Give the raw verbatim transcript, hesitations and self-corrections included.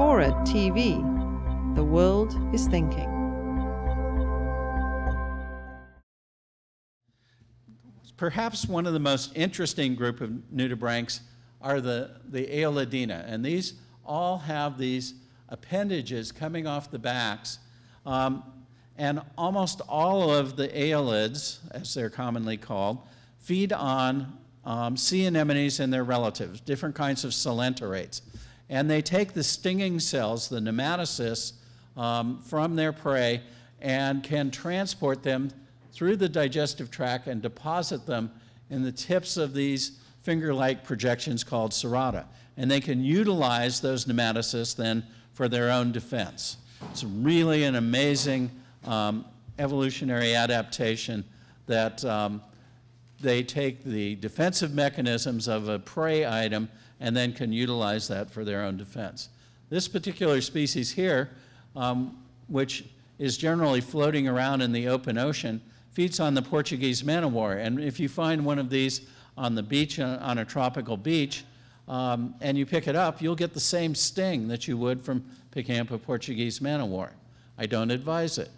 Fora T V. The world is thinking. Perhaps one of the most interesting group of nudibranchs are the, the aeolidina, and these all have these appendages coming off the backs, um, and almost all of the aeolids, as they're commonly called, feed on um, sea anemones and their relatives, different kinds of coelenterates. And they take the stinging cells, the nematocysts, um, from their prey and can transport them through the digestive tract and deposit them in the tips of these finger-like projections called cerata. And they can utilize those nematocysts then for their own defense. It's really an amazing um, evolutionary adaptation that um, they take the defensive mechanisms of a prey item and then can utilize that for their own defense. This particular species here, um, which is generally floating around in the open ocean, feeds on the Portuguese man-o-war. And if you find one of these on the beach, on a tropical beach, um, and you pick it up, you'll get the same sting that you would from picking up a Portuguese man-o-war. I don't advise it.